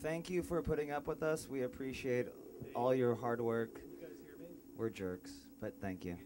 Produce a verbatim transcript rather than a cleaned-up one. Thank you for putting up with us. We appreciate all your hard work. You guys hear me? We're jerks, but thank you.